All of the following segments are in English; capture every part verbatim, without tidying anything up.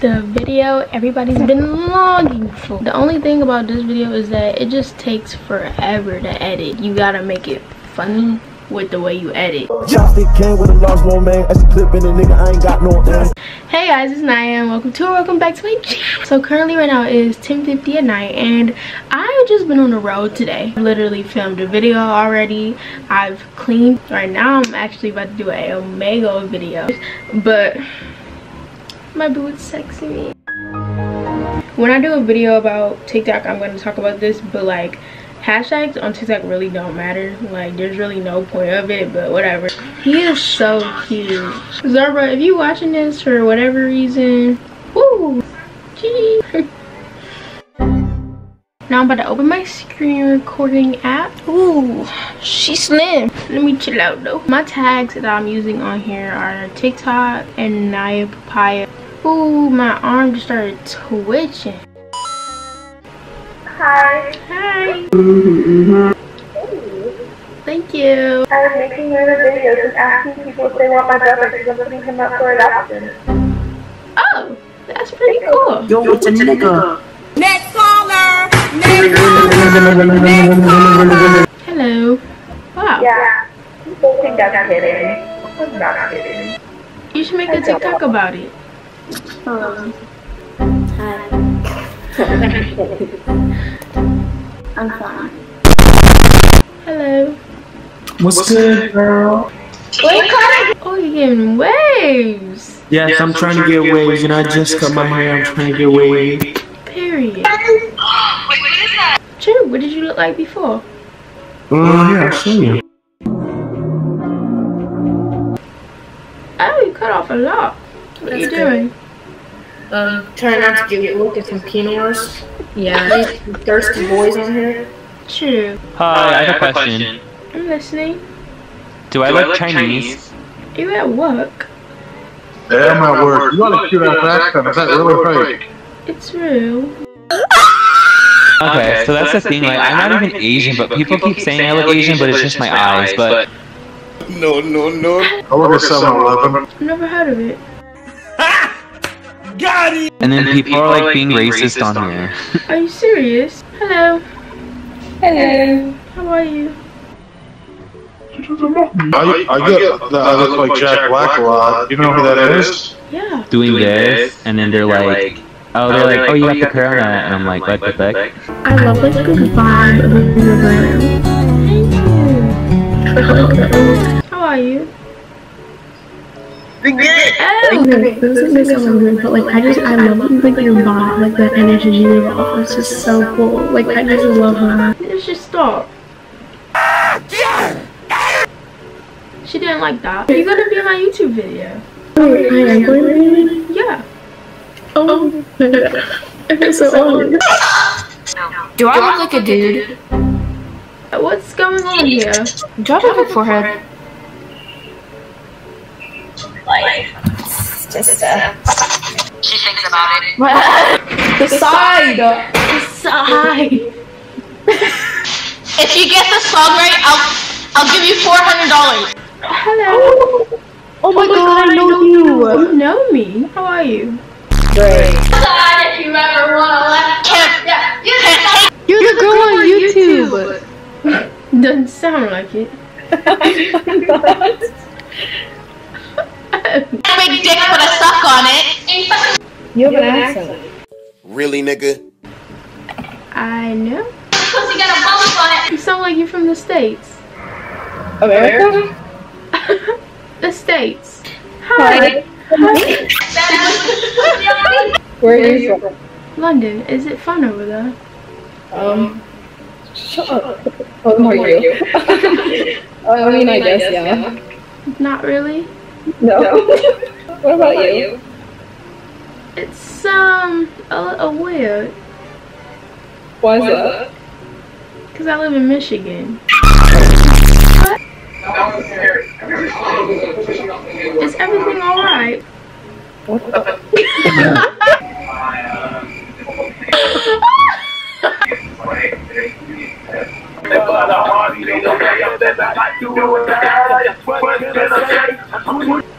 the video everybody's been longing for. The only thing about this video is that it just takes forever to edit. You gotta make it funny with the way you edit. Hey guys, it's Naya and welcome to or welcome back to my channel. So currently right now is ten fifty at night and I've just been on the road today. I literally filmed a video already. I've cleaned. Right now I'm actually about to do a Omegle video, but my boots sexy me. When I do a video about TikTok, I'm going to talk about this, but like, hashtags on TikTok really don't matter. Like, there's really no point of it, but whatever. He is so cute. Zara, if you're watching this for whatever reason, woo! Gee! Now I'm about to open my screen recording app. Ooh, she slim. Let me chill out though. My tags that I'm using on here are TikTok and Naya Papaya. Ooh, my arm just started twitching. Hi. Hi. Mm-hmm. Thank you. I'm making another video just asking people if they want my brother because I'm putting him up for adoption. Oh, that's pretty cool. Yo, it's a nigga. Next caller. Next caller. Next caller. Hello. Wow. Yeah. People think that's kidding. I'm not kidding. You should make a TikTok about it. Um. Hi. I'm fine. Hello. What's, What's good, girl? Wait, oh, you're getting waves. Yes, yes I'm, I'm trying, trying to get, get waves, waves, and I just cut my hair. I'm trying to get waves. Period. Wait, what is that? True, what did you look like before? Oh, uh, yeah, I've seen you. Oh, you cut off a lot. What That's are you good. doing? Um, trying not to get look at some quinoas. Yeah, these thirsty boys on here. True. Hi, I have a question. I'm listening. Do I look Chinese? Are you at work? Yeah, I'm at work. You got a cute ass accent. Is that really fake? It's real. Okay, so that's the thing. Like, I'm not even Asian, but people keep saying I look Asian, but it's just my eyes. But no, no, no. I work at seven eleven. I've never heard of it. Got it. And then, and then people, people are like, like being, being racist, racist on here. Are you serious? Hello. Hello. How are you? I, I get that I look like Jack Black a lot. You know who that is? Yeah. Doing this, and then they're like, oh, they're like, oh, you have to curl on that, and I'm like, what the heck? I love like the vibe of the program. Thank you. How are you? Oh. Like, this is gonna sound weird, but like I just I love like your vibe, like the energy you give off. It's just so cool. Like I just love her. Let's just stop. She didn't like that. You're gonna be in my YouTube video. Wait, I am going to be? Yeah. Oh my god. I feel so old. Do I look like a dude? What's going on here? Drop on my forehead. Like, it's just uh, she's thinking about it. The side! The side! If you get the song right, I'll, I'll give you four hundred dollars. Hello! Oh, oh my, oh my god, god, I know, I know you. you! You know me? How are you? Great. If you ever want to let You're, You're the girl on YouTube! YouTube. Doesn't sound like it. I got a big dick with a suck on it. You have an accent. Really, nigga? I know. Supposed to get a bonus on it. You sound like you're from the States. America? The States. Hi. Hi. Where are you from? London. Is it fun over there? Um. Shut up. How old are you? I mean, I guess, yeah. Not really. No. no. What about you? It's um a little weird. Why is that? Because I live in Michigan. What? Is everything alright? What the?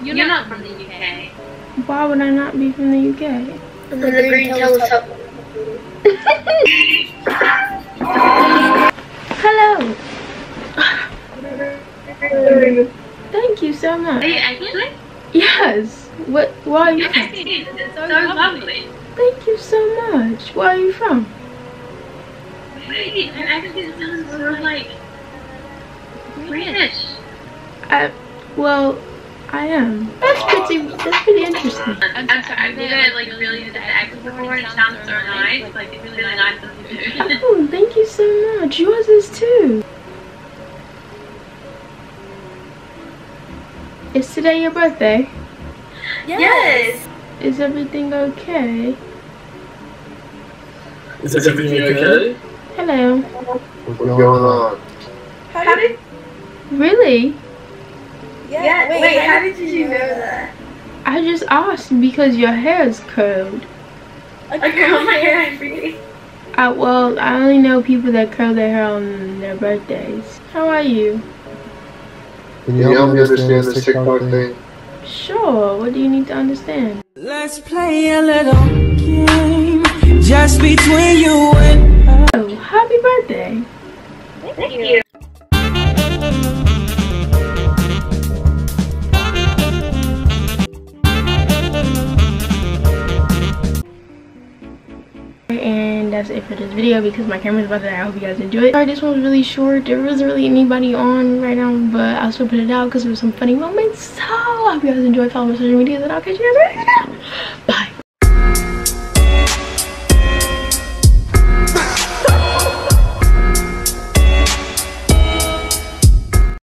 You're not from the U K. Why would I not be from the U K? From the, the green telescope. Hello. Thank you so much. Are you actually? Yes. What? Why are you from? It's so lovely. Thank you so much. Where are you from? Wait, and actually it sounds sort of like British. I, well, I am. That's pretty, that's pretty interesting. I'm sorry, I think I like really did the accent before and it sounds so nice. Like it's really nice of you. Oh, thank you so much. Yours is too. Is today your birthday? Yes. yes. Is everything okay? Is everything okay? Hello. What's going on? How, how did? Really? Yeah. yeah wait, wait. How, how did you, you know that? I just asked because your hair is curled. I curl my hair every day. I well, I only know people that curl their hair on their birthdays. How are you? Can you help me understand this TikTok thing? Sure, what do you need to understand? Let's play a little game just between you and us. Oh, happy birthday. Thank, Thank you. you. And that's it for this video because my camera's about to die. I hope you guys enjoyed it. Sorry, this one was really short. There wasn't really anybody on right now, but I'll still put it out because there was some funny moments. So I hope you guys enjoyed. Follow my social media and I'll catch you guys right now. Bye.